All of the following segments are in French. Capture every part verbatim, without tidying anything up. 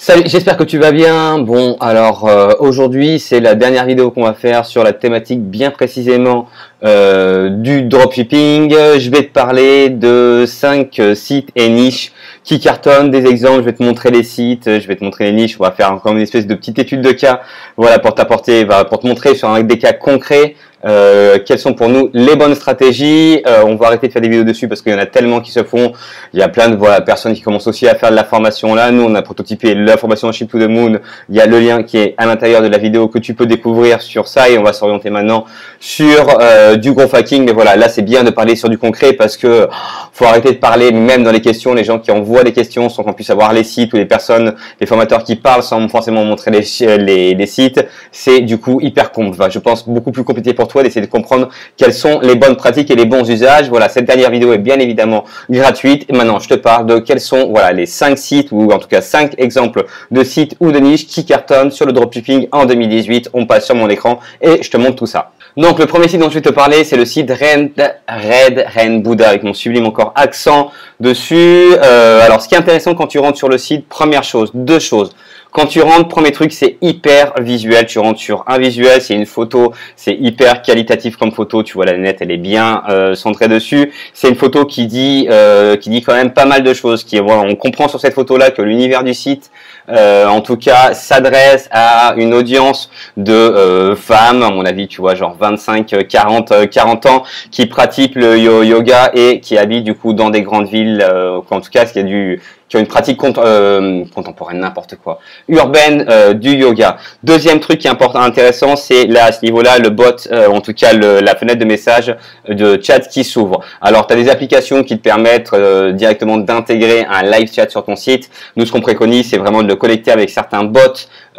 Salut, j'espère que tu vas bien. Bon, alors euh, aujourd'hui, c'est la dernière vidéo qu'on va faire sur la thématique bien précisément euh, du dropshipping. Je vais te parler de cinq sites et niches qui cartonnent, des exemples. Je vais te montrer les sites, je vais te montrer les niches. On va faire encore une espèce de petite étude de cas, voilà, pour t'apporter, pour te montrer sur des cas concrets. Euh, quelles sont pour nous les bonnes stratégies. euh, On va arrêter de faire des vidéos dessus parce qu'il y en a tellement qui se font. Il y a plein de voilà, personnes qui commencent aussi à faire de la formation là. Nous, on a prototypé la formation Ship to the Moon. Il y a le lien qui est à l'intérieur de la vidéo que tu peux découvrir sur ça. Et on va s'orienter maintenant sur euh, du gros hacking. Mais voilà, là, c'est bien de parler sur du concret parce que oh, faut arrêter de parler même dans les questions. Les gens qui envoient des questions sans qu'on puisse avoir les sites, ou les personnes, les formateurs qui parlent sans forcément montrer les, les, les sites. C'est du coup hyper compliqué. Enfin, je pense beaucoup plus compliqué pour toi d'essayer de comprendre quelles sont les bonnes pratiques et les bons usages. Voilà, cette dernière vidéo est bien évidemment gratuite. Et maintenant, je te parle de quels sont voilà les cinq sites, ou en tout cas cinq exemples de sites ou de niches qui cartonnent sur le dropshipping en deux mille dix-huit. On passe sur mon écran et je te montre tout ça. Donc, le premier site dont je vais te parler, c'est le site Red, Red, Red Buddha, avec mon sublime encore accent dessus. Euh, alors, ce qui est intéressant quand tu rentres sur le site, première chose, deux choses. Quand tu rentres, premier truc, c'est hyper visuel. Tu rentres sur un visuel, c'est une photo, c'est hyper qualitatif comme photo. Tu vois, la lunette, elle est bien euh, centrée dessus. C'est une photo qui dit, euh, qui dit quand même pas mal de choses. Qui, voilà, on comprend sur cette photo-là que l'univers du site, euh, en tout cas, s'adresse à une audience de euh, femmes, à mon avis, tu vois, genre vingt-cinq, quarante, quarante ans, qui pratiquent le yoga et qui habitent du coup dans des grandes villes, euh, en tout cas, ce qu'il y a du qui ont une pratique euh, contemporaine, n'importe quoi, urbaine euh, du yoga. Deuxième truc qui est important, intéressant, c'est là à ce niveau-là, le bot, euh, en tout cas le, la fenêtre de message de chat qui s'ouvre. Alors, tu as des applications qui te permettent euh, directement d'intégrer un live chat sur ton site. Nous, ce qu'on préconise, c'est vraiment de le connecter avec certains bots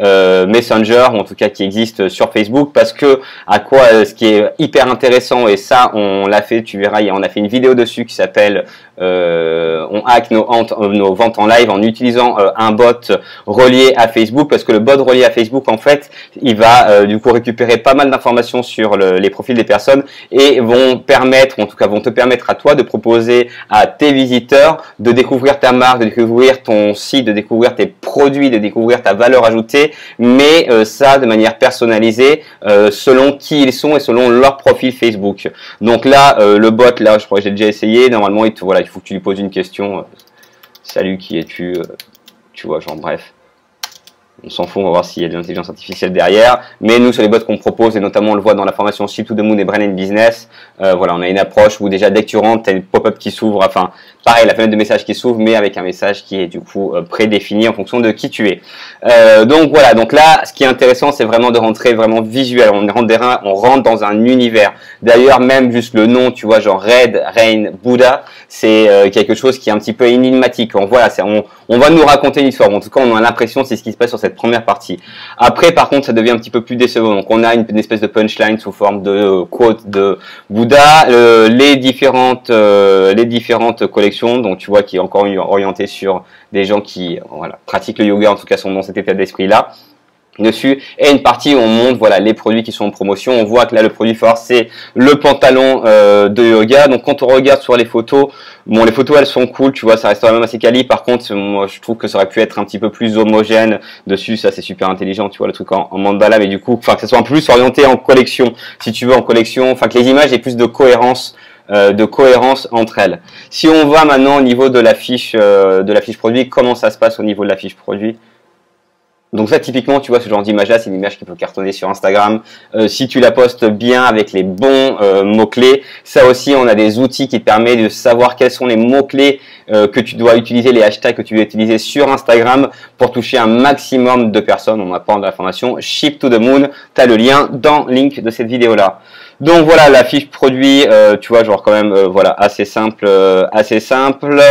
euh, Messenger, en tout cas qui existent sur Facebook, parce que à quoi euh, ce qui est hyper intéressant, et ça, on l'a fait, tu verras, on a fait une vidéo dessus qui s'appelle euh, « On hack nos, nos ventes en live » en utilisant euh, un bot relié à Facebook, parce que le bot relié à Facebook, en fait, il va euh, du coup récupérer pas mal d'informations sur le, les profils des personnes et vont permettre, en tout cas vont te permettre à toi de proposer à tes visiteurs de découvrir ta marque, de découvrir ton site, de découvrir tes produits, de découvrir ta valeur ajoutée, mais euh, ça de manière personnalisée euh, selon qui ils sont et selon leur profil Facebook. Donc là, euh, le bot, là, je crois que j'ai déjà essayé, normalement, il, te, voilà, il faut que tu lui poses une question. Salut, qui es-tu? Tu vois, genre, bref. On s'en fout, on va voir s'il y a de l'intelligence artificielle derrière. Mais nous, sur les bots qu'on propose, et notamment on le voit dans la formation Ship to the Moon et Brand in Business, euh, voilà, on a une approche où déjà dès que tu rentres, tu as une pop-up qui s'ouvre, enfin, pareil, la fenêtre de message qui s'ouvre, mais avec un message qui est du coup euh, prédéfini en fonction de qui tu es. Euh, donc voilà, donc là, ce qui est intéressant, c'est vraiment de rentrer vraiment visuel. On rentre, des reins, on rentre dans un univers. D'ailleurs, même juste le nom, tu vois, genre Red, Rain, Buddha, c'est euh, quelque chose qui est un petit peu énigmatique. On, voilà, on, on va nous raconter une histoire. En tout cas, on a l'impression, c'est ce qui se passe sur cette première partie. Après, par contre, ça devient un petit peu plus décevant. Donc, on a une, une espèce de punchline sous forme de euh, quote de Bouddha. Euh, les différentes, euh, les différentes collections, donc tu vois, qui est encore orientée sur des gens qui voilà, pratiquent le yoga, en tout cas, sont dans cet état d'esprit-là. Dessus, et une partie où on montre voilà les produits qui sont en promotion. On voit que là le produit fort, c'est le pantalon euh, de yoga. Donc quand on regarde sur les photos, bon, les photos elles sont cool, tu vois, ça reste quand même assez quali. Par contre, moi je trouve que ça aurait pu être un petit peu plus homogène dessus. Ça, c'est super intelligent, tu vois, le truc en, en mandala, mais du coup, enfin, que ça soit un peu plus orienté en collection, si tu veux, en collection, enfin que les images aient plus de cohérence de cohérence entre elles. Si on va maintenant au niveau de la fiche euh, de la fiche produit, comment ça se passe au niveau de la fiche produit? Donc ça, typiquement, tu vois, ce genre d'image-là, c'est une image qui peut cartonner sur Instagram. Euh, si tu la postes bien avec les bons euh, mots-clés, ça aussi, on a des outils qui te permettent de savoir quels sont les mots-clés euh, que tu dois utiliser, les hashtags que tu dois utiliser sur Instagram pour toucher un maximum de personnes. On apprend de la formation Ship to the Moon. Tu as le lien dans le link de cette vidéo-là. Donc voilà, la fiche produit, euh, tu vois, genre quand même, euh, voilà, assez simple, euh, assez simple.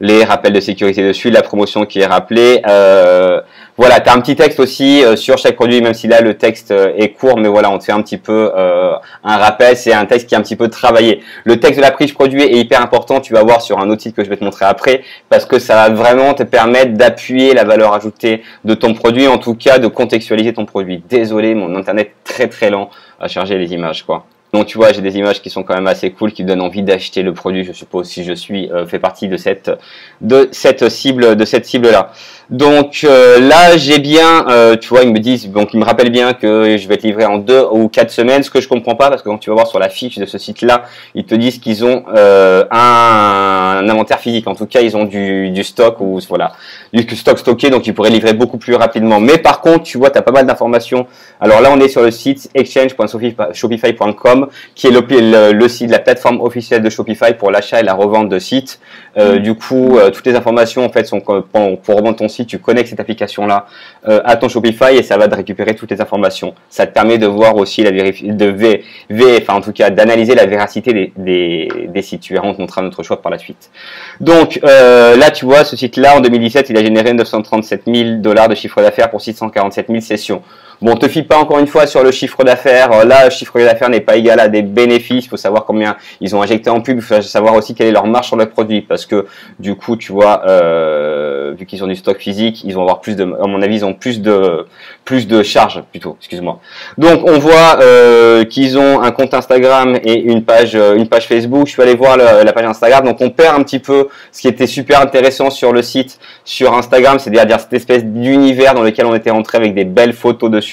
Les rappels de sécurité dessus, la promotion qui est rappelée. Euh, voilà, tu as un petit texte aussi euh, sur chaque produit, même si là le texte euh, est court, mais voilà, on te fait un petit peu euh, un rappel. C'est un texte qui est un petit peu travaillé. Le texte de la fiche produit est hyper important. Tu vas voir sur un autre site que je vais te montrer après, parce que ça va vraiment te permettre d'appuyer la valeur ajoutée de ton produit, en tout cas de contextualiser ton produit. Désolé, mon internet très très lent à charger les images, quoi. Donc tu vois, j'ai des images qui sont quand même assez cool, qui me donnent envie d'acheter le produit, je suppose, si je suis euh, fait partie de cette de cette cible de cette cible là. Donc euh, là, j'ai bien, euh, tu vois, ils me disent, donc ils me rappellent bien que je vais être livré en deux ou quatre semaines, ce que je comprends pas, parce que quand tu vas voir sur la fiche de ce site là, ils te disent qu'ils ont euh, un, un inventaire physique. En tout cas, ils ont du, du stock ou voilà du stock stocké, donc ils pourraient livrer beaucoup plus rapidement. Mais par contre, tu vois, tu as pas mal d'informations. Alors là, on est sur le site exchange point shopify point com, qui est le, le, le site, la plateforme officielle de Shopify pour l'achat et la revente de sites. Euh, du coup, euh, toutes les informations en fait sont pour, pour revendre ton site, tu connectes cette application-là euh, à ton Shopify et ça va te récupérer toutes les informations. Ça te permet de voir aussi la vérifi, de v, v, enfin en tout cas d'analyser la véracité des, des, des sites. Tu rencontreras notre choix par la suite. Donc euh, là, tu vois, ce site-là en deux mille dix-sept, il a généré neuf cent trente-sept mille dollars de chiffre d'affaires pour six cent quarante-sept mille sessions. Bon, te fie pas encore une fois sur le chiffre d'affaires. Là, le chiffre d'affaires n'est pas égal à des bénéfices. Il faut savoir combien ils ont injecté en pub. Il faut savoir aussi quelle est leur marge sur le produit. Parce que du coup, tu vois, euh, vu qu'ils ont du stock physique, ils vont avoir plus de, à mon avis, ils ont plus de plus de charges plutôt. Excuse-moi. Donc, on voit euh, qu'ils ont un compte Instagram et une page une page Facebook. Je suis allé voir le, la page Instagram. Donc, on perd un petit peu ce qui était super intéressant sur le site, sur Instagram, c'est-à-dire cette espèce d'univers dans lequel on était rentré avec des belles photos dessus.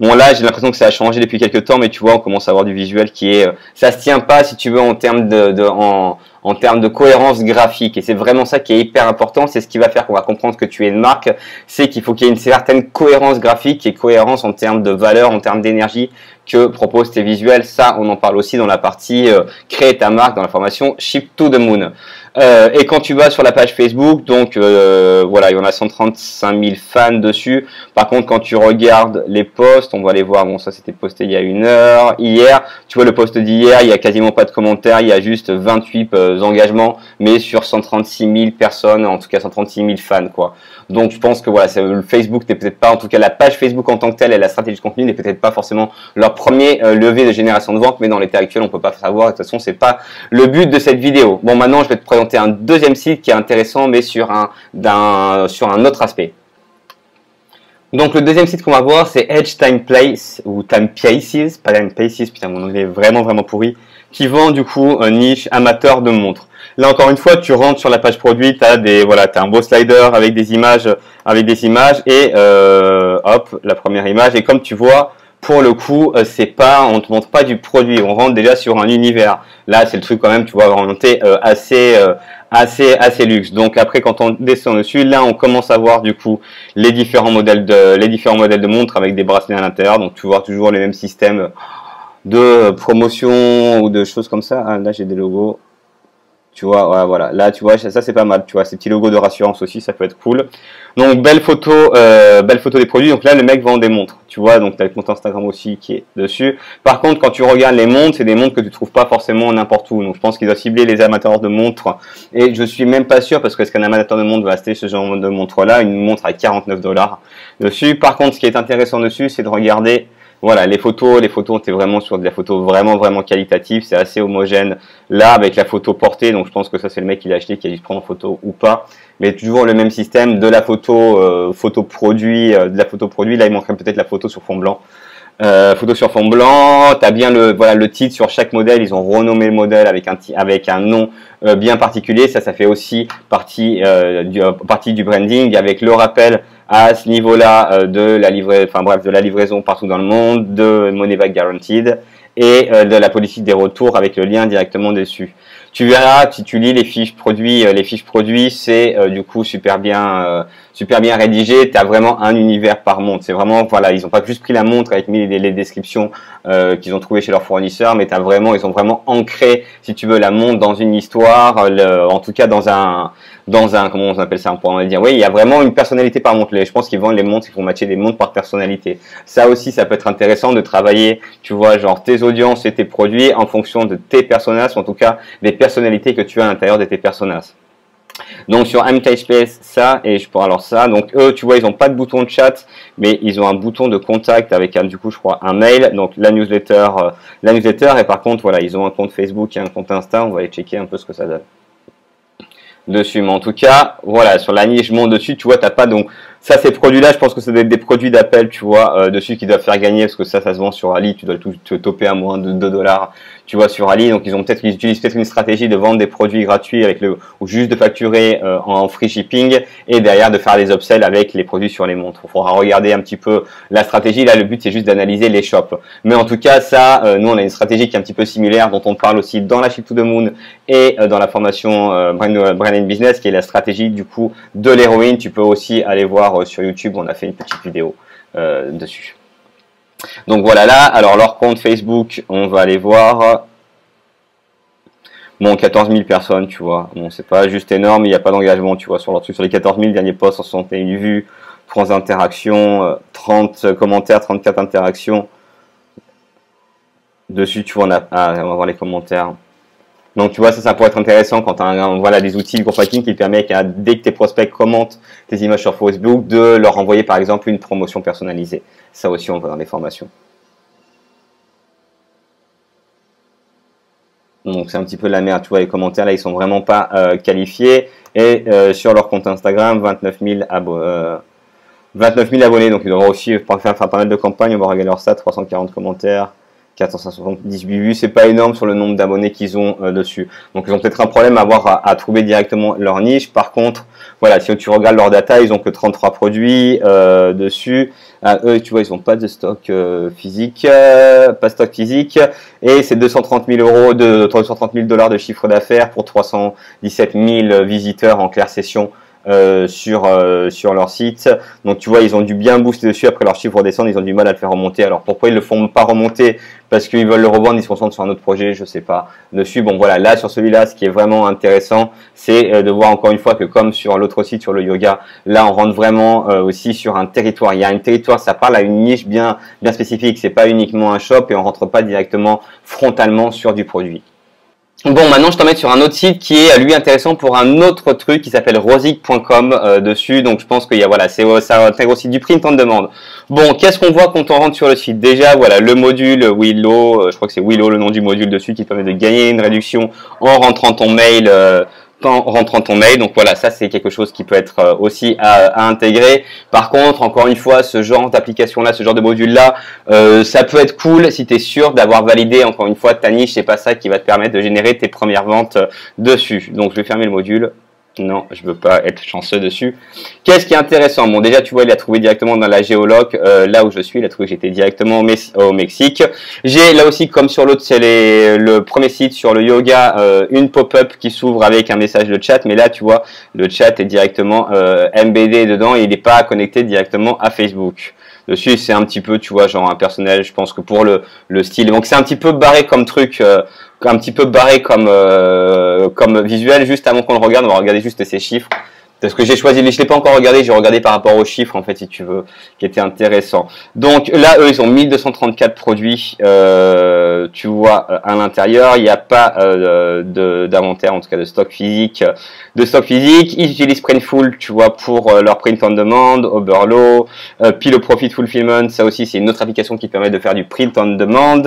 Bon là, j'ai l'impression que ça a changé depuis quelques temps, mais tu vois, on commence à avoir du visuel qui est, ça se tient pas si tu veux en termes de, de en, en termes de cohérence graphique. Et c'est vraiment ça qui est hyper important. C'est ce qui va faire qu'on va comprendre que tu es une marque. C'est qu'il faut qu'il y ait une certaine cohérence graphique et cohérence en termes de valeur, en termes d'énergie que proposent tes visuels. Ça, on en parle aussi dans la partie euh, créer ta marque dans la formation Ship to the Moon. Euh, et quand tu vas sur la page Facebook, donc euh, voilà, il y en a cent trente-cinq mille fans dessus. Par contre, quand tu regardes les posts, on va les voir. Bon, ça c'était posté il y a une heure, hier. Tu vois le post d'hier, il y a quasiment pas de commentaires, il y a juste vingt-huit euh, engagements, mais sur cent trente-six mille personnes, en tout cas cent trente-six mille fans, quoi. Donc je pense que voilà, le Facebook n'est peut-être pas, en tout cas la page Facebook en tant que telle et la stratégie de contenu n'est peut-être pas forcément leur premier euh, levier de génération de vente, mais dans l'état actuel, on peut pas savoir. De toute façon, c'est pas le but de cette vidéo. Bon, maintenant, je vais te présenter un deuxième site qui est intéressant, mais sur un, d'un, sur un autre aspect. Donc le deuxième site qu'on va voir, c'est Edge Time Place ou Time Places, pas Time Places, putain mon anglais est vraiment vraiment pourri, qui vend du coup un niche amateur de montres. Là encore une fois, tu rentres sur la page produit, tu as des voilà, tu as un beau slider avec des images, avec des images et euh, hop, la première image, et comme tu vois, pour le coup, c'est pas, on te montre pas du produit, on rentre déjà sur un univers. Là, c'est le truc quand même, tu vois, orienté euh, assez, euh, assez, assez luxe. Donc après, quand on descend dessus, là, on commence à voir du coup les différents modèles de, les différents modèles de montres avec des bracelets à l'intérieur. Donc tu vois toujours les mêmes systèmes de promotion ou de choses comme ça. Ah, là, j'ai des logos. Tu vois, ouais, voilà. Là, tu vois, ça, ça c'est pas mal. Tu vois, ces petits logos de rassurance aussi, ça peut être cool. Donc, belle photo, euh, belle photo des produits. Donc là, le mec vend des montres. Tu vois, donc t'as le compte Instagram aussi qui est dessus. Par contre, quand tu regardes les montres, c'est des montres que tu trouves pas forcément n'importe où. Donc, je pense qu'ils doivent cibler les amateurs de montres. Et je suis même pas sûr parce que est-ce qu'un amateur de montres va acheter ce genre de montre-là, une montre à quarante-neuf dollars dessus. Par contre, ce qui est intéressant dessus, c'est de regarder. Voilà, les photos, les photos, on est vraiment sur de la photo vraiment, vraiment qualitative. C'est assez homogène là avec la photo portée. Donc, je pense que ça, c'est le mec qui l'a acheté, qui a dû se prendre en photo ou pas. Mais toujours le même système de la photo, euh, photo produit, euh, de la photo produit. Là, il manquerait peut-être la photo sur fond blanc. Euh, photo sur fond blanc, t'as bien le voilà le titre sur chaque modèle. Ils ont renommé le modèle avec un avec un nom euh, bien particulier. Ça, ça fait aussi partie euh, du euh, partie du branding avec le rappel à ce niveau-là euh, de la livraison, enfin bref, de la livraison partout dans le monde, de money back guaranteed et euh, de la politique des retours avec le lien directement dessus. Tu verras, si tu lis les fiches produits, les fiches produits, c'est euh, du coup super bien, euh, super bien rédigé. Tu as vraiment un univers par montre. C'est vraiment, voilà, ils n'ont pas juste pris la montre avec mis les, les descriptions euh, qu'ils ont trouvées chez leurs fournisseurs, mais t'as vraiment, ils ont vraiment ancré, si tu veux, la montre dans une histoire, le, en tout cas dans un, dans un, comment on appelle ça, on pourrait dire, oui, il y a vraiment une personnalité par montre. Je pense qu'ils vendent les montres, ils font matcher des montres par personnalité. Ça aussi, ça peut être intéressant de travailler, tu vois, genre tes audiences et tes produits en fonction de tes personnages, en tout cas des personnalités que tu as à l'intérieur de tes personnages. Donc sur M T Space, ça, et je pourrais alors ça. Donc eux, tu vois, ils n'ont pas de bouton de chat, mais ils ont un bouton de contact avec un, du coup, je crois, un mail. Donc la newsletter, euh, la newsletter. Et par contre, voilà, ils ont un compte Facebook et un compte Insta. On va aller checker un peu ce que ça donne dessus. Mais en tout cas, voilà, sur la niche, je monte dessus. Tu vois, t'as pas donc Ça, ces produits-là, je pense que ça doit être des produits d'appel, tu vois, euh, dessus qui doivent faire gagner, parce que ça, ça se vend sur Ali, tu dois tout te toper à moins de deux dollars, tu vois, sur Ali. Donc, ils ont peut-être, ils utilisent peut-être une stratégie de vendre des produits gratuits avec le, ou juste de facturer euh, en free shipping et derrière de faire des upsells avec les produits sur les montres. Il faudra regarder un petit peu la stratégie. Là, le but, c'est juste d'analyser les shops. Mais en tout cas, ça, euh, nous, on a une stratégie qui est un petit peu similaire, dont on parle aussi dans la Ship to the Moon et euh, dans la formation euh, Brand in Business, qui est la stratégie, du coup, de l'héroïne. Tu peux aussi aller voir sur YouTube, on a fait une petite vidéo euh, dessus. Donc voilà, là, alors leur compte Facebook, on va aller voir. Bon, quatorze mille personnes, tu vois. Bon, c'est pas juste énorme, il n'y a pas d'engagement, tu vois, sur leur truc. Sur les quatorze mille, dernier post, cent soixante et une vues, trois interactions, trente commentaires, trente-quatre interactions. Dessus, tu vois, on, a, ah, on va voir les commentaires. Donc, tu vois, ça, ça pourrait être intéressant quand tu as voilà, des outils de group hacking qui te permettent, hein, dès que tes prospects commentent tes images sur Facebook, de leur envoyer, par exemple, une promotion personnalisée. Ça aussi, on va dans les formations. Donc, c'est un petit peu de la merde. Tu vois, les commentaires, là, ils sont vraiment pas euh, qualifiés. Et euh, sur leur compte Instagram, vingt-neuf mille abonnés. Euh, vingt-neuf mille abonnés. Donc, ils doivent aussi faire, faire pas mal de campagnes. On va regarder leur stat, trois cent quarante commentaires. quatre cent soixante-dix-huit vues, c'est pas énorme sur le nombre d'abonnés qu'ils ont euh, dessus. Donc ils ont peut-être un problème à avoir à, à trouver directement leur niche. Par contre, voilà, si tu regardes leur data, ils ont que trente-trois produits euh, dessus. Ah, eux, tu vois, ils n'ont pas de stock euh, physique, euh, pas stock physique. Et c'est deux cent trente mille euros, de deux cent trente mille dollars de chiffre d'affaires pour trois cent dix-sept mille visiteurs en clair session. Euh, sur euh, sur leur site. Donc tu vois, ils ont dû bien booster dessus. Après, leurs chiffres redescendent, ils ont du mal à le faire remonter. Alors pourquoi ils le font pas remonter? Parce qu'ils veulent le revendre, ils se concentrent sur un autre projet, je sais pas, dessus. Bon voilà, là sur celui-là, ce qui est vraiment intéressant, c'est euh, de voir encore une fois que comme sur l'autre site, sur le yoga, là on rentre vraiment euh, aussi sur un territoire. Il y a un territoire, ça parle à une niche bien bien spécifique. C'est pas uniquement un shop et on rentre pas directement frontalement sur du produit. Bon, maintenant je t'emmène sur un autre site qui est lui intéressant pour un autre truc qui s'appelle rosic point com euh, dessus. Donc je pense qu'il y a voilà, c'est un site du print en demande. Bon, qu'est-ce qu'on voit quand on rentre sur le site? Déjà voilà, le module Willow, euh, je crois que c'est Willow le nom du module dessus, qui te permet de gagner une réduction en rentrant ton mail. Euh, en rentrant ton mail. Donc voilà, ça c'est quelque chose qui peut être aussi à, à intégrer. Par contre, encore une fois, ce genre d'application là, ce genre de module là, euh, ça peut être cool si tu es sûr d'avoir validé encore une fois ta niche. C'est pas ça qui va te permettre de générer tes premières ventes dessus. Donc je vais fermer le module. Non, je veux pas être chanceux dessus. Qu'est-ce qui est intéressant? Bon, déjà, tu vois, il a trouvé directement dans la géoloc, euh, là où je suis. Il a trouvé que j'étais directement au, Mex au Mexique. J'ai là aussi, comme sur l'autre, c'est le premier site sur le yoga, euh, une pop-up qui s'ouvre avec un message de chat. Mais là, tu vois, le chat est directement euh, M B D dedans et il n'est pas connecté directement à Facebook. Dessus, c'est un petit peu, tu vois, genre un personnel, je pense que pour le, le style. Donc, c'est un petit peu barré comme truc. Euh, un petit peu barré comme euh, comme visuel. Juste avant qu'on le regarde, on va regarder juste ces chiffres. Parce que j'ai choisi, je l'ai pas encore regardé, j'ai regardé par rapport aux chiffres, en fait, si tu veux, qui était intéressant. Donc là, eux, ils ont mille deux cent trente-quatre produits, euh, tu vois, à l'intérieur. Il n'y a pas euh, d'inventaire, en tout cas de stock physique. De stock physique, ils utilisent Printful, tu vois, pour euh, leur print on demand, Oberlo, euh, Pillow Profit Fulfillment. Ça aussi, c'est une autre application qui permet de faire du print on demand,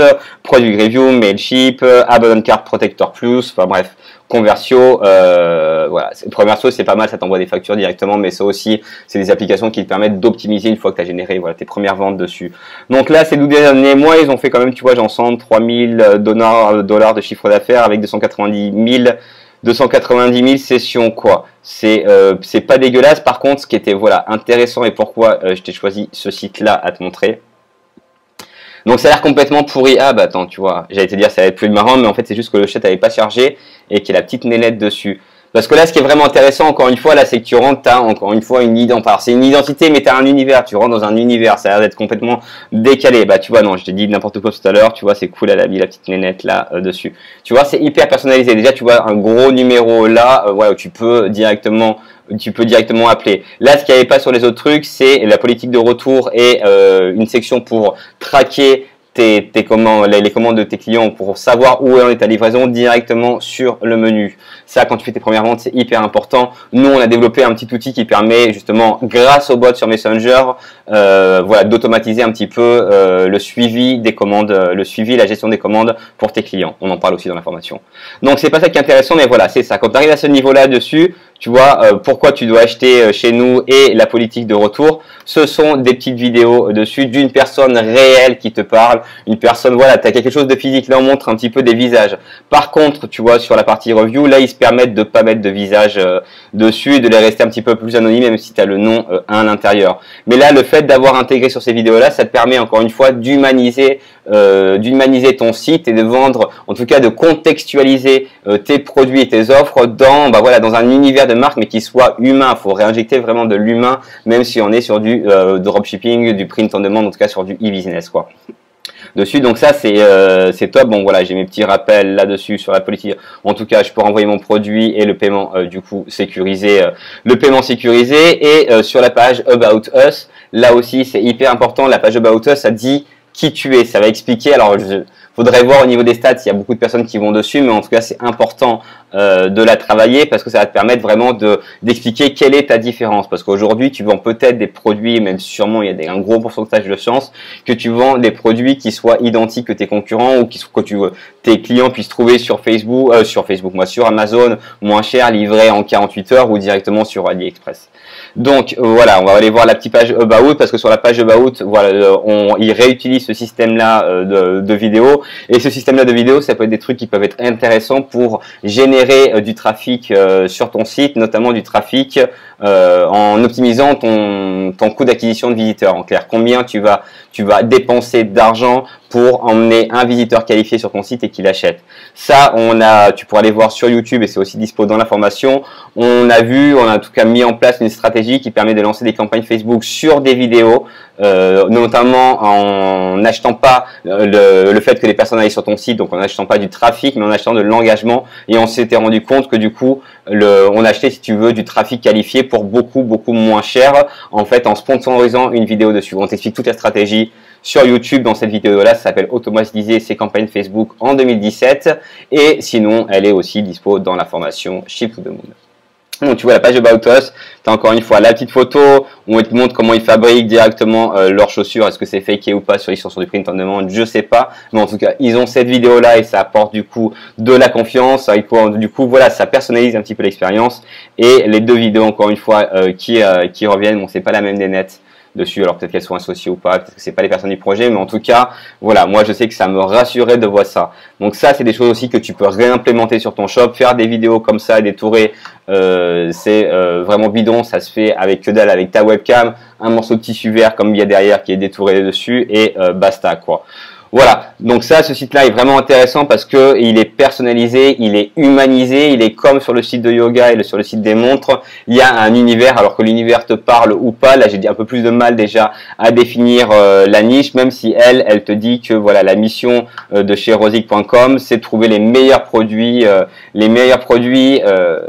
Product Review, MailChimp, Abandon Card Protector Plus, enfin bref. Conversio, euh, voilà. Conversio, c'est pas mal, ça t'envoie des factures directement, mais ça aussi, c'est des applications qui te permettent d'optimiser une fois que tu as généré, voilà, tes premières ventes dessus. Donc là, ces douze derniers mois, ils ont fait quand même, tu vois, j'ensemble trois mille dollars de chiffre d'affaires avec deux cent quatre-vingt-dix mille sessions, quoi. C'est euh, c'est pas dégueulasse. Par contre, ce qui était, voilà, intéressant et pourquoi euh, je t'ai choisi ce site-là à te montrer. Donc ça a l'air complètement pourri. Ah bah attends, tu vois, j'allais te dire ça va être plus marrant, mais en fait c'est juste que le chat n'avait pas chargé et qu'il y a la petite nénette dessus. Parce que là, ce qui est vraiment intéressant, encore une fois, là, c'est que tu rentres, t'as encore une fois une identité. C'est une identité, mais t'as un univers. Tu rentres dans un univers. Ça a l'air d'être complètement décalé. Bah, tu vois, non, je t'ai dit n'importe quoi tout à l'heure. Tu vois, c'est cool, elle a mis la petite nénette là euh, dessus. Tu vois, c'est hyper personnalisé. Déjà, tu vois un gros numéro là, euh, ouais, où tu peux directement, tu peux directement appeler. Là, ce qu'il n'y avait pas sur les autres trucs, c'est la politique de retour et euh, une section pour traquer Tes, tes commandes, les, les commandes de tes clients pour savoir où est ta livraison directement sur le menu. Ça, quand tu fais tes premières ventes, c'est hyper important. Nous, on a développé un petit outil qui permet justement, grâce au bot sur Messenger, euh, voilà, d'automatiser un petit peu euh, le suivi des commandes, le suivi, la gestion des commandes pour tes clients. On en parle aussi dans la formation. Donc, c'est pas ça qui est intéressant, mais voilà, c'est ça. Quand tu arrives à ce niveau-là dessus, tu vois, euh, pourquoi tu dois acheter chez nous et la politique de retour. Ce sont des petites vidéos dessus d'une personne réelle qui te parle, une personne, voilà, tu as quelque chose de physique, là on montre un petit peu des visages. Par contre, tu vois, sur la partie review, là ils se permettent de pas mettre de visage euh, dessus, de les rester un petit peu plus anonymes, même si tu as le nom euh, à l'intérieur. Mais là, le fait d'avoir intégré sur ces vidéos-là, ça te permet encore une fois d'humaniser euh, d'humaniser ton site et de vendre, en tout cas de contextualiser euh, tes produits et tes offres dans, bah voilà, dans un univers de marque, mais qui soit humain. Il faut réinjecter vraiment de l'humain, même si on est sur du euh, dropshipping, du print on demande, en tout cas sur du e-business, quoi. Dessus, donc ça c'est euh, c'est top. Bon voilà, j'ai mes petits rappels là-dessus sur la politique. En tout cas, je peux renvoyer mon produit et le paiement euh, du coup sécurisé, euh, le paiement sécurisé. Et euh, sur la page About Us, là aussi c'est hyper important. La page About Us, ça dit qui tu es, ça va expliquer. Alors je faudrait voir au niveau des stats, il y a beaucoup de personnes qui vont dessus, mais en tout cas c'est important euh, de la travailler parce que ça va te permettre vraiment de d'expliquer quelle est ta différence. Parce qu'aujourd'hui tu vends peut-être des produits, même sûrement il y a des, un gros pourcentage de chances que tu vends des produits qui soient identiques que tes concurrents ou qui, que tu, tes clients puissent trouver sur Facebook, euh, sur Facebook, moi sur Amazon, moins cher, livré en quarante-huit heures ou directement sur AliExpress. Donc euh, voilà, on va aller voir la petite page About parce que sur la page About, voilà, euh, on, ils réutilisent ce système-là euh, de, de vidéos. Et ce système-là de vidéos, ça peut être des trucs qui peuvent être intéressants pour générer euh, du trafic euh, sur ton site, notamment du trafic euh, en optimisant ton, ton coût d'acquisition de visiteurs. En clair, combien tu vas, tu vas dépenser d'argent pour emmener un visiteur qualifié sur ton site et qu'il achète. Ça, on a, tu pourras aller voir sur YouTube et c'est aussi dispo dans la formation. On a vu, on a en tout cas mis en place une stratégie qui permet de lancer des campagnes Facebook sur des vidéos, euh, notamment en n'achetant pas le, le fait que les personnes aillent sur ton site, donc en n'achetant pas du trafic, mais en achetant de l'engagement. Et on s'était rendu compte que du coup, le, on achetait, si tu veux, du trafic qualifié pour beaucoup, beaucoup moins cher, en fait, en sponsorisant une vidéo dessus. On t'explique toute la stratégie sur YouTube dans cette vidéo-là. Ça s'appelle Automatiser ses campagnes Facebook en deux mille dix-sept. Et sinon, elle est aussi dispo dans la formation Ship to the Moon. Donc tu vois la page About Us, tu as encore une fois la petite photo où on te montre comment ils fabriquent directement euh, leurs chaussures, est-ce que c'est faké ou pas, sur, ils sont sur du print on demand, je sais pas, mais en tout cas ils ont cette vidéo là et ça apporte du coup de la confiance, et pour, du coup voilà, ça personnalise un petit peu l'expérience. Et les deux vidéos encore une fois euh, qui, euh, qui reviennent, bon c'est pas la même des nets dessus, alors peut-être qu'elles sont associées ou pas, peut-être que c'est pas les personnes du projet, mais en tout cas voilà, moi je sais que ça me rassurait de voir ça. Donc ça c'est des choses aussi que tu peux réimplémenter sur ton shop. Faire des vidéos comme ça détourées, euh, c'est euh, vraiment bidon, ça se fait avec que dalle, avec ta webcam, un morceau de tissu vert comme il y a derrière qui est détouré dessus et euh, basta quoi. Voilà, donc ça, ce site-là est vraiment intéressant parce que il est personnalisé, il est humanisé, il est comme sur le site de yoga et sur le site des montres. Il y a un univers, alors que l'univers te parle ou pas. Là, j'ai un peu plus de mal déjà à définir euh, la niche, même si elle, elle te dit que voilà, la mission euh, de chez rosic point com, c'est de trouver les meilleurs produits, euh, les meilleurs produits. Euh,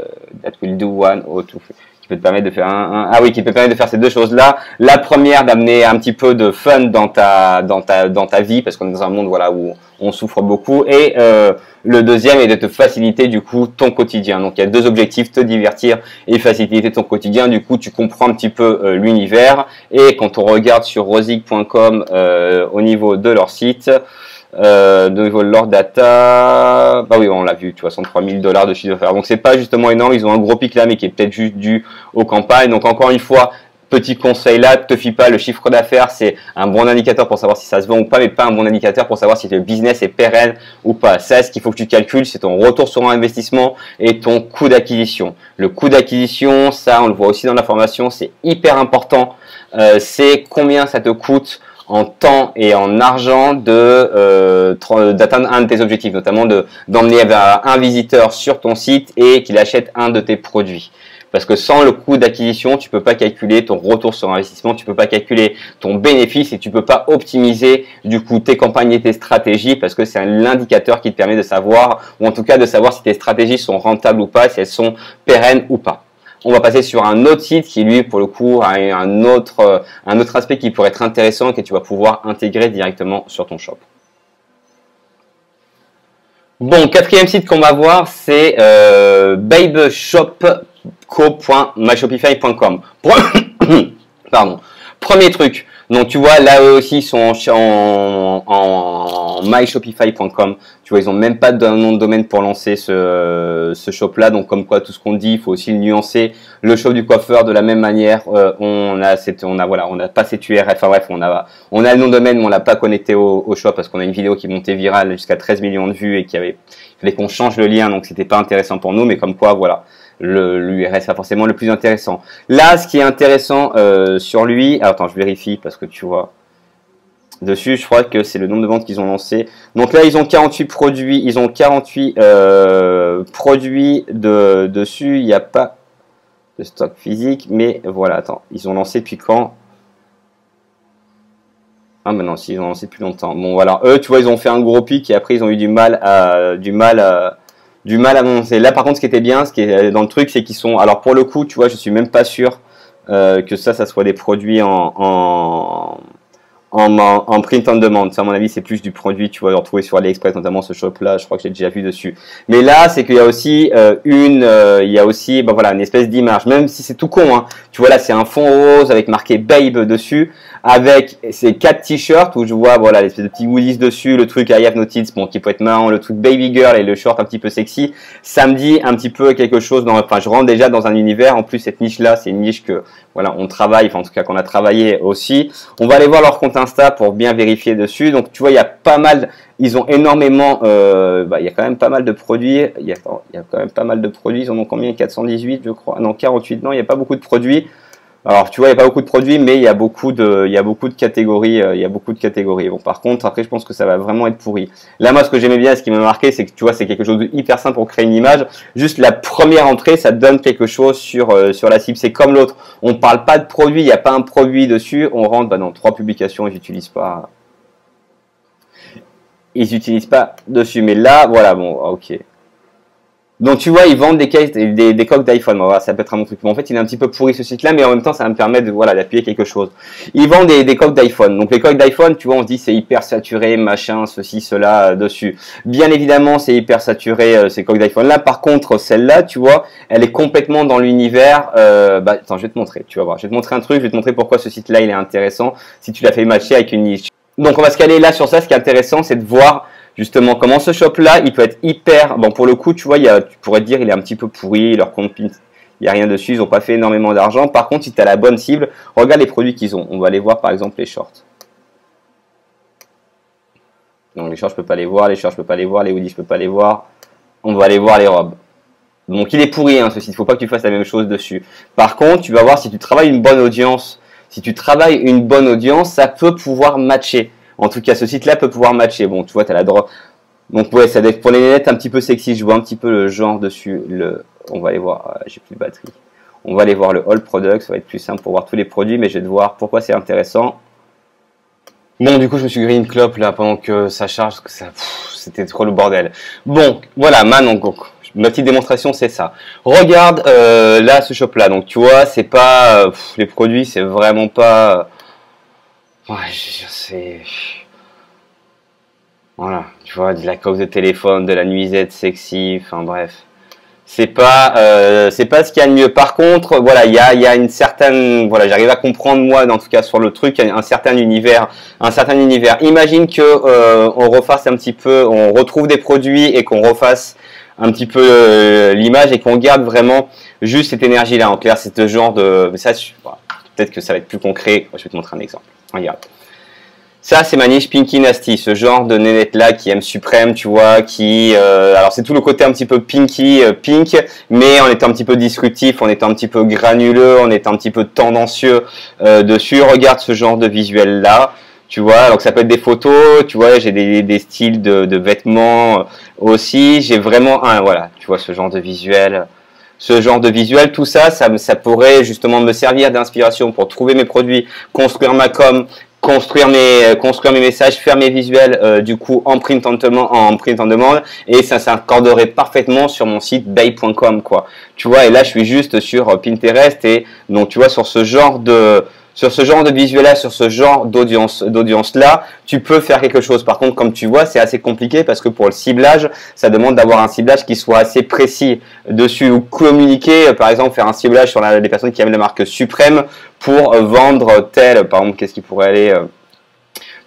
that will do one or two. Qui peut te permettre de faire un, un ah oui, qui peut te permettre de faire ces deux choses-là. La première, d'amener un petit peu de fun dans ta dans ta dans ta vie, parce qu'on est dans un monde voilà où on souffre beaucoup. Et euh, le deuxième est de te faciliter du coup ton quotidien. Donc il y a deux objectifs: te divertir et faciliter ton quotidien. Du coup, tu comprends un petit peu euh, l'univers. Et quand on regarde sur rosic point com euh, au niveau de leur site. Euh, de niveau de leur data, bah oui, on l'a vu, tu vois, cent trois mille dollars de chiffre d'affaires. Donc c'est pas justement énorme, ils ont un gros pic là, mais qui est peut-être juste dû aux campagnes. Donc encore une fois, petit conseil là, te fie pas, le chiffre d'affaires, c'est un bon indicateur pour savoir si ça se vend ou pas, mais pas un bon indicateur pour savoir si le business est pérenne ou pas. Ça, ce qu'il faut que tu calcules, c'est ton retour sur investissement et ton coût d'acquisition. Le coût d'acquisition, ça, on le voit aussi dans la formation, c'est hyper important. Euh, c'est combien ça te coûte en temps et en argent de euh, d'atteindre un de tes objectifs, notamment de d'emmener un visiteur sur ton site et qu'il achète un de tes produits. Parce que sans le coût d'acquisition, tu peux pas calculer ton retour sur investissement, tu peux pas calculer ton bénéfice et tu peux pas optimiser du coup tes campagnes et tes stratégies, parce que c'est l'indicateur qui te permet de savoir, ou en tout cas de savoir si tes stratégies sont rentables ou pas, si elles sont pérennes ou pas. On va passer sur un autre site qui, lui, pour le coup, a un autre, un autre aspect qui pourrait être intéressant et que tu vas pouvoir intégrer directement sur ton shop. Bon, quatrième site qu'on va voir, c'est euh, babeshopco point my shopify point com. Pardon. Premier truc, donc tu vois, là eux aussi ils sont en, en, en my shopify point com. Tu vois, ils n'ont même pas de nom de domaine pour lancer ce, ce shop là. Donc comme quoi, tout ce qu'on dit, il faut aussi le nuancer. Le shop du coiffeur de la même manière, euh, on a cette, on a voilà, on n'a pas cette U R L. Enfin bref, on a, on a le nom de domaine, mais on l'a pas connecté au, au shop parce qu'on a une vidéo qui montait virale jusqu'à treize millions de vues et qui avait, il fallait qu'on change le lien, donc c'était pas intéressant pour nous. Mais comme quoi, voilà. L'U R L, c'est pas forcément le plus intéressant. Là, ce qui est intéressant euh, sur lui, ah, attends, je vérifie parce que tu vois, dessus, je crois que c'est le nombre de ventes qu'ils ont lancé. Donc là, ils ont quarante-huit produits, ils ont quarante-huit euh, produits de, dessus. Il n'y a pas de stock physique, mais voilà, attends, ils ont lancé depuis quand? Ah mais non, si, ils ont lancé depuis longtemps. Bon voilà, eux, tu vois, ils ont fait un gros pic et après, ils ont eu du mal à, du mal à. du mal à monter. Là, par contre, ce qui était bien, ce qui est dans le truc, c'est qu'ils sont... Alors, pour le coup, tu vois, je suis même pas sûr euh, que ça, ça soit des produits en, en, en, en print on demand. Ça, à mon avis, c'est plus du produit, tu vois, le retrouver sur AliExpress, notamment ce shop-là. Je crois que j'ai déjà vu dessus. Mais là, c'est qu'il y a aussi euh, une... Euh, il y a aussi, ben voilà, une espèce d'image. Même si c'est tout con, hein. Tu vois, là, c'est un fond rose avec marqué Babe dessus, avec ces quatre t-shirts où je vois voilà l'espèce de petits goodies dessus, le truc I have no tits, bon, qui peut être marrant, le truc baby girl et le short un petit peu sexy. Ça me dit un petit peu quelque chose dans, enfin je rentre déjà dans un univers. En plus cette niche là, c'est une niche que voilà on travaille, enfin en tout cas qu'on a travaillé aussi. On va aller voir leur compte Insta pour bien vérifier dessus. Donc tu vois, il y a pas mal, ils ont énormément, euh, bah, il y a quand même pas mal de produits. Il y a, il y a quand même pas mal de produits. Ils en ont combien? Quatre cent dix-huit je crois, non quarante-huit, non il n'y a pas beaucoup de produits. Alors tu vois, il n'y a pas beaucoup de produits, mais il y a beaucoup de, il y a beaucoup de catégories, euh, il y a beaucoup de catégories. Bon, par contre, après, je pense que ça va vraiment être pourri. Là, moi, ce que j'aimais bien, ce qui m'a marqué, c'est que tu vois, c'est quelque chose de hyper simple pour créer une image. Juste la première entrée, ça donne quelque chose sur euh, sur la cible. C'est comme l'autre. On parle pas de produit, il n'y a pas un produit dessus. On rentre bah, dans trois publications et j'utilise pas, ils utilisent pas dessus. Mais là, voilà, bon, ok. Donc tu vois, ils vendent des cases, des, des coques d'iPhone. Voilà, ça peut être un bon truc. Mais en fait, il est un petit peu pourri ce site-là, mais en même temps, ça va me permettre de, voilà, d'appuyer quelque chose. Ils vendent des, des coques d'iPhone. Donc les coques d'iPhone, tu vois, on se dit c'est hyper saturé, machin, ceci, cela euh, dessus. Bien évidemment, c'est hyper saturé euh, ces coques d'iPhone. Là, par contre, celle-là, tu vois, elle est complètement dans l'univers. Euh, bah, attends, je vais te montrer. Tu vas voir. Je vais te montrer un truc. Je vais te montrer pourquoi ce site-là, il est intéressant si tu l'as fait matcher avec une niche. Donc on va se caler là sur ça. Ce qui est intéressant, c'est de voir justement comment ce shop là il peut être hyper bon. Pour le coup, tu vois, il y a, tu pourrais te dire il est un petit peu pourri, leur compte Pinterest, il n'y a rien dessus, ils n'ont pas fait énormément d'argent. Par contre, si tu as la bonne cible, regarde les produits qu'ils ont. On va aller voir par exemple les shorts. Donc les shorts je peux pas les voir, les shorts je peux pas les voir, les hoodies je peux pas les voir. On va aller voir les robes. Donc il est pourri hein, ce site, il faut pas que tu fasses la même chose dessus. Par contre, tu vas voir si tu travailles une bonne audience, si tu travailles une bonne audience, ça peut pouvoir matcher. En tout cas, ce site-là peut pouvoir matcher. Bon, tu vois, tu as la drop. Donc, ouais, ça doit être pour les lunettes un petit peu sexy. Je vois un petit peu le genre dessus. Le... On va aller voir. J'ai plus de batterie. On va aller voir le All Products. Ça va être plus simple pour voir tous les produits, mais je vais te voir pourquoi c'est intéressant. Bon, du coup, je me suis grillé une clope là pendant que ça charge. Que ça... C'était trop le bordel. Bon, voilà, maintenant, donc, ma petite démonstration, c'est ça. Regarde euh, là ce shop-là. Donc, tu vois, c'est pas. Pff, les produits, c'est vraiment pas. Ouais, je sais. Voilà, tu vois, de la coque de téléphone, de la nuisette sexy, enfin bref. C'est pas, euh, c'est pas ce qu'il y a de mieux. Par contre, voilà, il y a, y a une certaine, voilà, j'arrive à comprendre moi, en tout cas sur le truc, un certain univers, un certain univers. Imagine que euh, on refasse un petit peu, on retrouve des produits et qu'on refasse un petit peu euh, l'image et qu'on garde vraiment juste cette énergie-là. En clair, c'est ce genre de, mais ça, voilà, peut-être que ça va être plus concret. Je vais te montrer un exemple. Regarde. Ça, c'est ma niche Pinky Nasty, ce genre de nénette-là qui aime Supreme, tu vois, qui... Euh, alors, c'est tout le côté un petit peu pinky, euh, pink, mais en étant un petit peu disruptif, en étant un petit peu granuleux, en étant un petit peu tendancieux euh, dessus. Regarde ce genre de visuel-là, tu vois. Donc, ça peut être des photos, tu vois, j'ai des, des styles de, de vêtements aussi. J'ai vraiment un... Voilà, tu vois, ce genre de visuel... Ce genre de visuel, tout ça, ça, ça pourrait justement me servir d'inspiration pour trouver mes produits, construire ma com, construire mes, construire mes messages, faire mes visuels euh, du coup en print on demand, en print on demand, et ça s'accorderait parfaitement sur mon site babe point com quoi. Tu vois, et là je suis juste sur Pinterest et donc tu vois sur ce genre de Sur ce genre de visuel-là, sur ce genre d'audience, d'audience-là, tu peux faire quelque chose. Par contre, comme tu vois, c'est assez compliqué parce que pour le ciblage, ça demande d'avoir un ciblage qui soit assez précis dessus ou communiquer. Par exemple, faire un ciblage sur la, les personnes qui aiment la marque Supreme pour vendre tel. Par exemple, qu'est-ce qui pourrait aller euh,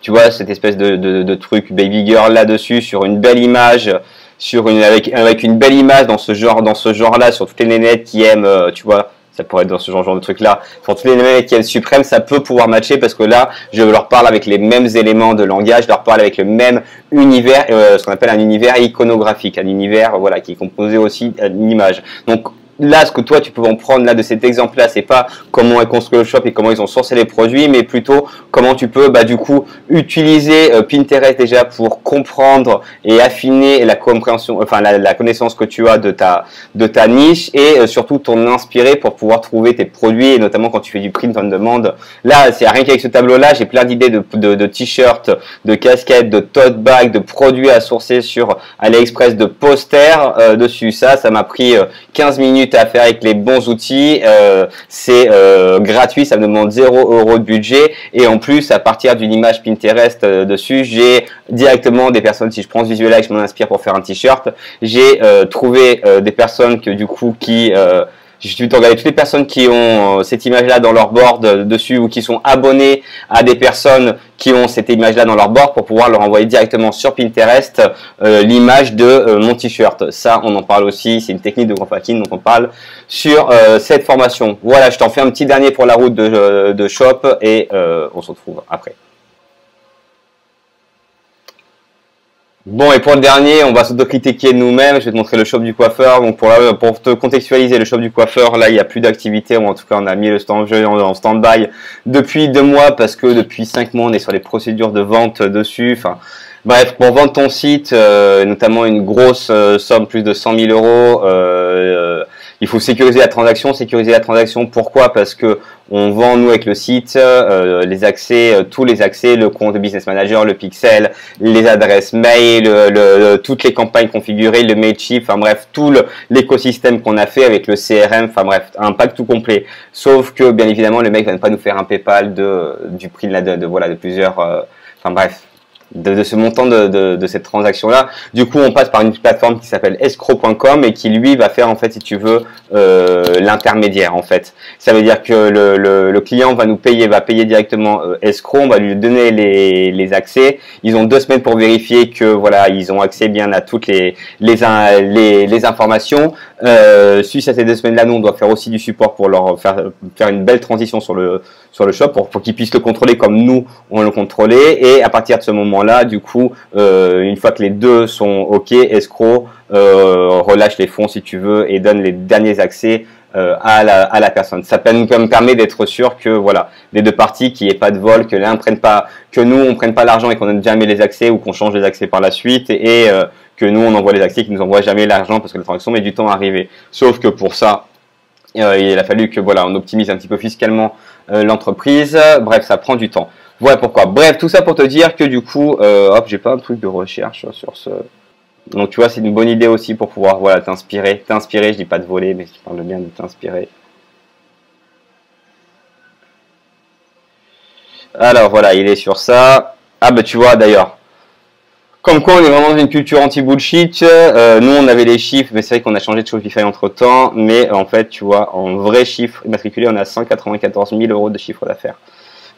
tu vois, cette espèce de, de, de truc baby girl là-dessus sur une belle image. Sur une, avec, avec une belle image dans ce genre, dans ce genre-là, sur toutes les nénettes qui aiment, euh, tu vois, ça pourrait être dans ce genre, genre de truc-là. Sur toutes les nénettes qui aiment Supreme, ça peut pouvoir matcher parce que là, je leur parle avec les mêmes éléments de langage, je leur parle avec le même univers, euh, ce qu'on appelle un univers iconographique, un univers, voilà, qui est composé aussi d'une image. Donc, là, ce que toi, tu peux en prendre là de cet exemple-là, c'est pas comment est construit le shop et comment ils ont sourcé les produits, mais plutôt comment tu peux, bah, du coup, utiliser euh, Pinterest déjà pour comprendre et affiner la compréhension, enfin la, la connaissance que tu as de ta de ta niche et euh, surtout t'en inspirer pour pouvoir trouver tes produits et notamment quand tu fais du print on demande. Là, c'est rien qu'avec ce tableau-là, j'ai plein d'idées de, de, de t-shirts, de casquettes, de tote bags, de produits à sourcer sur AliExpress, de posters euh, dessus. Ça, ça m'a pris euh, quinze minutes. À faire avec les bons outils, euh, c'est euh, gratuit, ça me demande zéro euro de budget et en plus à partir d'une image Pinterest euh, dessus, j'ai directement des personnes, si je prends ce visuel là et que je m'en inspire pour faire un t-shirt, j'ai euh, trouvé euh, des personnes que du coup qui euh, j'ai regardé toutes les personnes qui ont euh, cette image-là dans leur board euh, dessus ou qui sont abonnées à des personnes qui ont cette image-là dans leur board pour pouvoir leur envoyer directement sur Pinterest euh, l'image de euh, mon t-shirt. Ça, on en parle aussi. C'est une technique de growth hacking dont on parle sur euh, cette formation. Voilà, je t'en fais un petit dernier pour la route de, de shop et euh, on se retrouve après. Bon, et pour le dernier, on va s'auto-critiquer nous-mêmes. Je vais te montrer le shop du coiffeur. Donc, pour, la, pour te contextualiser, le shop du coiffeur, là, il n'y a plus d'activité. En tout cas, on a mis le stand jeu en, en stand-by depuis deux mois parce que depuis cinq mois, on est sur les procédures de vente dessus. Enfin, bref, pour vendre ton site, euh, notamment une grosse euh, somme, plus de cent mille euros, euh, euh, il faut sécuriser la transaction. Sécuriser la transaction, pourquoi? Parce que on vend, nous, avec le site, euh, les accès, euh, tous les accès, le compte Business Manager, le pixel, les adresses mail, le, le, toutes les campagnes configurées, le MailChimp, enfin bref, tout l'écosystème qu'on a fait avec le C R M, enfin bref, un pack tout complet. Sauf que, bien évidemment, le mec va ne pas nous faire un PayPal de, du prix de, la, de, de, voilà, de plusieurs, euh, enfin bref. De, de ce montant de, de, de cette transaction-là. Du coup, on passe par une plateforme qui s'appelle escrow point com et qui, lui, va faire, en fait, si tu veux, euh, l'intermédiaire, en fait. Ça veut dire que le, le, le client va nous payer, va payer directement euh, escrow, on va lui donner les, les accès. Ils ont deux semaines pour vérifier que, voilà, ils ont accès bien à toutes les, les, les, les informations. Euh, suite à ces deux semaines-là, nous, on doit faire aussi du support pour leur faire, faire une belle transition sur le, sur le shop pour, pour qu'ils puissent le contrôler comme nous, on le contrôlait. Et à partir de ce moment là, du coup, euh, une fois que les deux sont OK, escroc euh, relâche les fonds si tu veux et donne les derniers accès euh, à, la, à la personne. Ça me permet d'être sûr que voilà, les deux parties, qu'il n'y ait pas de vol, que l'un ne prenne pas, que nous on ne prenne pas l'argent et qu'on n'ait jamais les accès ou qu'on change les accès par la suite et euh, que nous on envoie les accès et qu'ils ne nous envoient jamais l'argent parce que la transaction met du temps à arriver. Sauf que pour ça, euh, il a fallu que voilà, on optimise un petit peu fiscalement euh, l'entreprise. Bref, ça prend du temps. Voilà pourquoi. Bref, tout ça pour te dire que du coup, euh, hop, j'ai pas un truc de recherche sur ce. Donc tu vois, c'est une bonne idée aussi pour pouvoir, voilà, t'inspirer, t'inspirer. Je dis pas de voler, mais je parle bien de t'inspirer. Alors voilà, il est sur ça. Ah bah tu vois d'ailleurs. Comme quoi, on est vraiment dans une culture anti-bullshit. Euh, nous, on avait les chiffres, mais c'est vrai qu'on a changé de Shopify entre-temps. Mais en fait, tu vois, en vrai chiffre immatriculé, on a cent quatre-vingt-quatorze mille euros de chiffre d'affaires.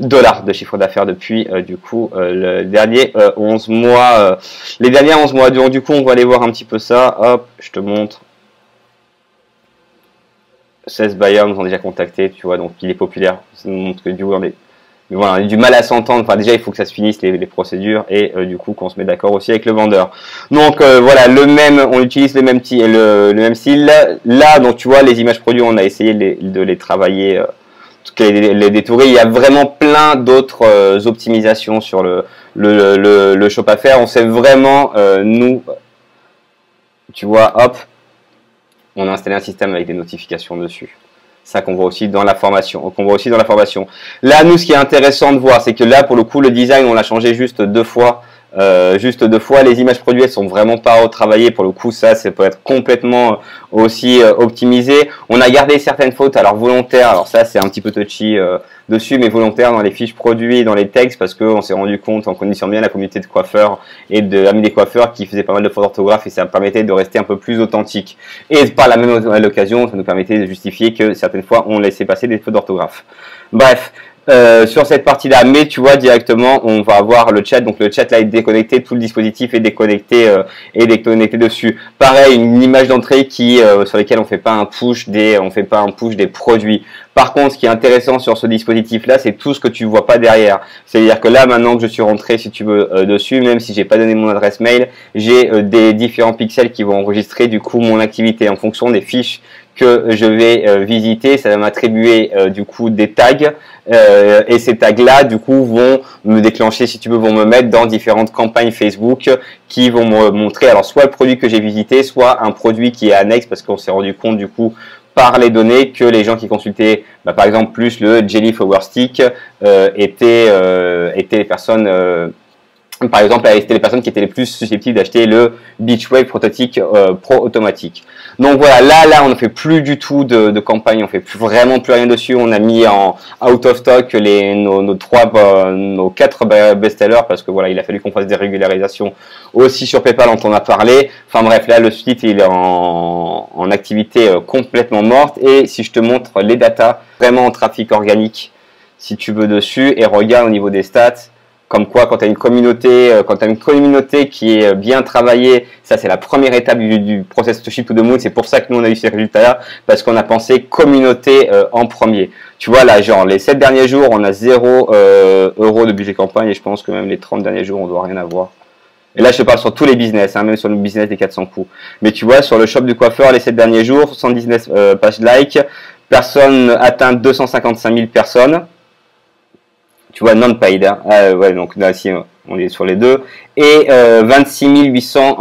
Dollars de chiffre d'affaires depuis euh, du coup euh, le dernier euh, onze mois euh, les derniers onze mois. Donc du coup on va aller voir un petit peu ça. Hop, je te montre. Seize buyers nous ont déjà contacté, tu vois, donc il est populaire. Ça nous montre que du coup on est, mais voilà, on a du mal à s'entendre. Enfin déjà il faut que ça se finisse les, les procédures et euh, du coup qu'on se met d'accord aussi avec le vendeur. Donc euh, voilà, le même, on utilise le même le, le même style là. Donc tu vois, les images produits, on a essayé les, de les travailler euh, les, les détourer. Il y a vraiment plein d'autres euh, optimisations sur le, le, le, le shop à faire. On sait vraiment, euh, nous, tu vois, hop, on a installé un système avec des notifications dessus. Ça qu'on voit aussi dans la formation, qu'on voit aussi dans la formation. Là, nous, ce qui est intéressant de voir, c'est que là, pour le coup, le design, on l'a changé juste deux fois. Euh, juste deux fois, les images produits elles sont vraiment pas retravaillées, pour le coup ça, ça peut être complètement aussi euh, optimisé. On a gardé certaines fautes, alors volontaires, alors ça c'est un petit peu touchy euh, dessus, mais volontaires dans les fiches produits, dans les textes, parce qu'on s'est rendu compte en connaissant bien la communauté de coiffeurs et de amis des coiffeurs qui faisaient pas mal de fautes d'orthographe, et ça permettait de rester un peu plus authentique. Et par la même occasion, ça nous permettait de justifier que certaines fois on laissait passer des fautes d'orthographe. Bref. Euh, sur cette partie-là, mais tu vois directement, on va avoir le chat. Donc le chat là est déconnecté, tout le dispositif est déconnecté euh, est déconnecté dessus. Pareil, une image d'entrée qui euh, sur laquelle on fait pas un push des, on fait pas un push des produits. Par contre, ce qui est intéressant sur ce dispositif-là, c'est tout ce que tu vois pas derrière. C'est-à-dire que là, maintenant que je suis rentré, si tu veux, euh, dessus, même si j'ai pas donné mon adresse mail, j'ai euh, des différents pixels qui vont enregistrer du coup mon activité en fonction des fiches que je vais euh, visiter. Ça va m'attribuer euh, du coup des tags euh, et ces tags-là, du coup, vont me déclencher, si tu veux, vont me mettre dans différentes campagnes Facebook qui vont me montrer, alors soit le produit que j'ai visité, soit un produit qui est annexe, parce qu'on s'est rendu compte du coup par les données que les gens qui consultaient, bah, par exemple, plus le Jelly Flower Stick euh, étaient, euh, étaient les personnes... Euh Par exemple, c'était les personnes qui étaient les plus susceptibles d'acheter le Beachwave prototype euh, pro automatique. Donc voilà, là, là, on ne fait plus du tout de, de campagne, on fait plus, vraiment plus rien dessus. On a mis en out of stock les nos, nos trois, euh, nos quatre best-sellers, parce que voilà, il a fallu qu'on fasse des régularisations aussi sur PayPal, dont on a parlé. Enfin bref, là, le site il est en, en activité euh, complètement morte. Et si je te montre les datas vraiment en trafic organique, si tu veux dessus, et regarde au niveau des stats. Comme quoi, quand tu as une communauté, quand tu as une communauté qui est bien travaillée, ça c'est la première étape du, du process Ship to the Moon. C'est pour ça que nous on a eu ces résultats-là, parce qu'on a pensé communauté euh, en premier. Tu vois là, genre les sept derniers jours, on a zéro euh, euro de budget campagne, et je pense que même les trente derniers jours, on doit rien avoir. Et là, je te parle sur tous les business, hein, même sur le business des quatre cents coups. Mais tu vois, sur le shop du coiffeur, les sept derniers jours, cent dix-neuf euh, pages like, personne atteint deux cent cinquante-cinq mille personnes. Tu vois, non-paid, hein. euh, ouais, donc là, si on est sur les deux, et euh, vingt-six mille huit cent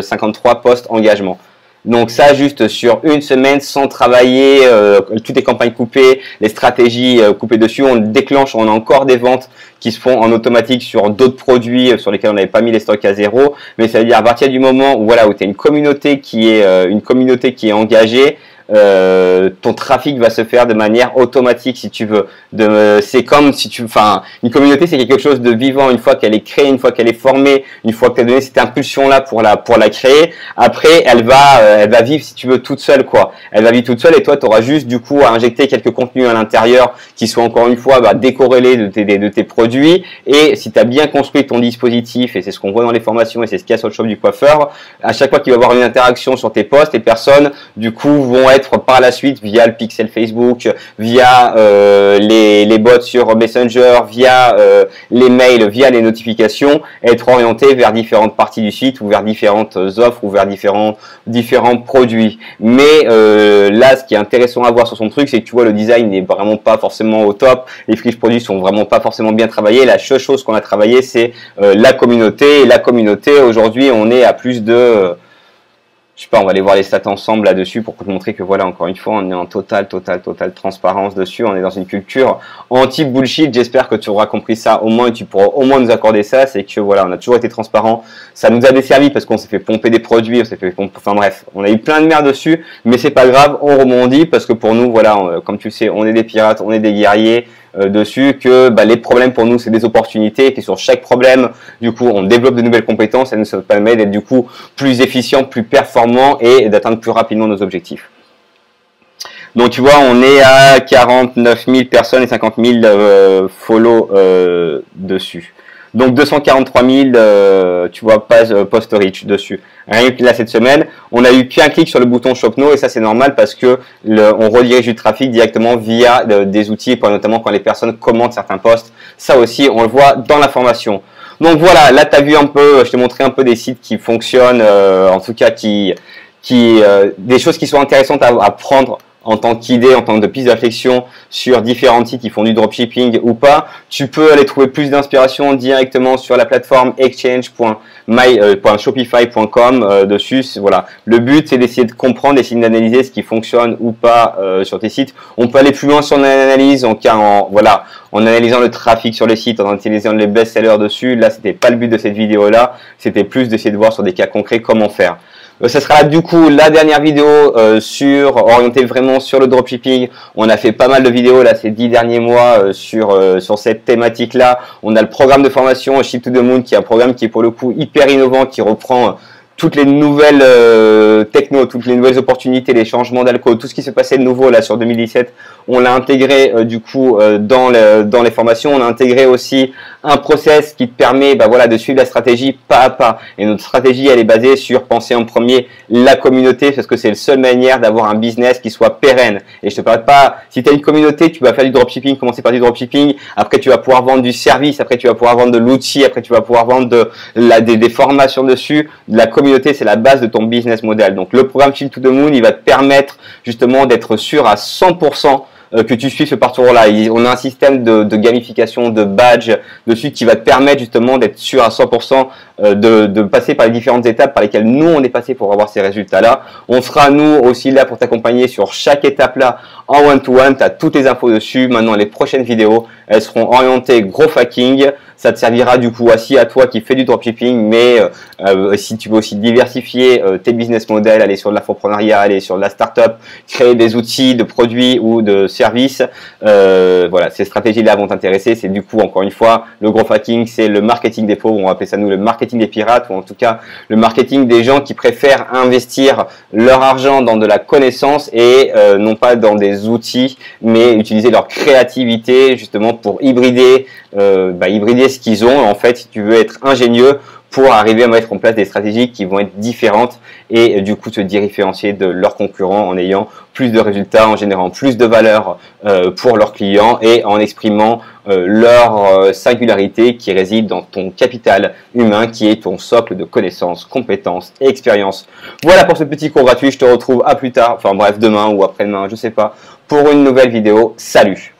cinquante-trois postes engagement. Donc ça, juste sur une semaine, sans travailler, euh, toutes les campagnes coupées, les stratégies euh, coupées dessus, on déclenche, on a encore des ventes qui se font en automatique sur d'autres produits euh, sur lesquels on n'avait pas mis les stocks à zéro. Mais ça veut dire à partir du moment où, voilà, où tu as une communauté qui est, euh, une communauté qui est engagée, Euh, ton trafic va se faire de manière automatique, si tu veux. De, c'est comme si tu, enfin, une communauté c'est quelque chose de vivant. Une fois qu'elle est créée, une fois qu'elle est formée, une fois que tu as donné cette impulsion là pour la pour la créer, après elle va euh, elle va vivre, si tu veux, toute seule quoi. Elle va vivre toute seule, et toi tu auras juste du coup à injecter quelques contenus à l'intérieur qui soient encore une fois bah, décorrélés de tes de tes produits. Et si tu as bien construit ton dispositif, et c'est ce qu'on voit dans les formations et c'est ce qu'il y a sur le shop du coiffeur, à chaque fois qu'il va y avoir une interaction sur tes posts, les personnes du coup vont être par la suite, via le pixel Facebook, via euh, les, les bots sur Messenger, via euh, les mails, via les notifications, être orienté vers différentes parties du site, ou vers différentes offres, ou vers différents différents produits. Mais euh, là, ce qui est intéressant à voir sur son truc, c'est que tu vois, le design n'est vraiment pas forcément au top, les fiches produits sont vraiment pas forcément bien travaillées. La seule chose qu'on a travaillé, c'est euh, la communauté. Et la communauté, aujourd'hui, on est à plus de... Je sais pas, on va aller voir les stats ensemble là-dessus pour te montrer que voilà, encore une fois, on est en totale, totale, totale transparence dessus. On est dans une culture anti-bullshit. J'espère que tu auras compris ça au moins, et tu pourras au moins nous accorder ça. C'est que voilà, on a toujours été transparent. Ça nous a desservi parce qu'on s'est fait pomper des produits, on s'est fait pomper, enfin bref, on a eu plein de merde dessus, mais c'est pas grave, on rebondit parce que pour nous, voilà, on, comme tu le sais, on est des pirates, on est des guerriers. Dessus que bah, les problèmes pour nous c'est des opportunités, et que sur chaque problème du coup on développe de nouvelles compétences, et ça nous permet d'être du coup plus efficient, plus performant, et d'atteindre plus rapidement nos objectifs. Donc tu vois, on est à quarante-neuf mille personnes et cinquante mille euh, follow euh, dessus. Donc deux cent quarante-trois mille, euh, tu vois, pages euh, post reach dessus. Rien que là cette semaine, on a eu qu'un clic sur le bouton Shop Now, et ça c'est normal parce que le, on redirige du trafic directement via de, des outils, notamment quand les personnes commentent certains posts. Ça aussi, on le voit dans la formation. Donc voilà, là tu as vu un peu, je t'ai montré un peu des sites qui fonctionnent, euh, en tout cas qui, qui, euh, des choses qui sont intéressantes à, à prendre en tant qu'idée, en tant que piste de réflexion sur différents sites qui font du dropshipping ou pas. Tu peux aller trouver plus d'inspiration directement sur la plateforme exchange point shopify point com. Euh, dessus, voilà. Le but, c'est d'essayer de comprendre, d'essayer d'analyser ce qui fonctionne ou pas euh, sur tes sites. On peut aller plus loin sur l'analyse en, en, voilà, en analysant le trafic sur les sites, en analysant les best-sellers dessus. Là, c'était pas le but de cette vidéo-là. C'était plus d'essayer de voir sur des cas concrets comment faire. Ce sera du coup la dernière vidéo euh, sur orientée vraiment sur le dropshipping. On a fait pas mal de vidéos là ces dix derniers mois euh, sur euh, sur cette thématique là. On a le programme de formation Ship to the Moon qui est un programme qui est pour le coup hyper innovant, qui reprend euh, toutes les nouvelles euh, techno, toutes les nouvelles opportunités, les changements d'alco, tout ce qui s'est passé de nouveau là sur deux mille dix-sept. On l'a intégré euh, du coup euh, dans le, dans les formations. On a intégré aussi un process qui te permet bah, voilà, de suivre la stratégie pas à pas. Et notre stratégie, elle est basée sur penser en premier la communauté, parce que c'est la seule manière d'avoir un business qui soit pérenne. Et je te parle pas, si tu as une communauté, tu vas faire du dropshipping, commencer par du dropshipping, après tu vas pouvoir vendre du service, après tu vas pouvoir vendre de l'outil, après tu vas pouvoir vendre de, la, des, des formations dessus. La communauté, c'est la base de ton business model. Donc le programme Ship to the Moon, il va te permettre justement d'être sûr à cent pour cent que tu suives ce parcours-là. On a un système de, de gamification, de badge dessus qui va te permettre justement d'être sûr à cent pour cent de, de passer par les différentes étapes par lesquelles nous on est passé pour avoir ces résultats-là. On sera nous aussi là pour t'accompagner sur chaque étape-là en one-to-one. Tu as toutes les infos dessus. Maintenant, les prochaines vidéos, elles seront orientées gros hacking. Ça te servira du coup aussi à toi qui fais du dropshipping, mais euh, si tu veux aussi diversifier euh, tes business models, aller sur de l'infoprenariat, aller sur de la startup, créer des outils de produits ou de services, euh, voilà, ces stratégies-là vont t'intéresser. C'est du coup, encore une fois, le gros hacking, c'est le marketing des pauvres, on va appeler ça nous le marketing des pirates, ou en tout cas le marketing des gens qui préfèrent investir leur argent dans de la connaissance et euh, non pas dans des outils, mais utiliser leur créativité justement pour hybrider, euh, bah, hybrider ce qu'ils ont en fait, si tu veux être ingénieux pour arriver à mettre en place des stratégies qui vont être différentes et du coup se différencier de leurs concurrents en ayant plus de résultats, en générant plus de valeur euh, pour leurs clients et en exprimant euh, leur singularité qui réside dans ton capital humain qui est ton socle de connaissances, compétences et expériences. Voilà pour ce petit cours gratuit, je te retrouve à plus tard, enfin bref demain ou après-demain, je sais pas, pour une nouvelle vidéo. Salut!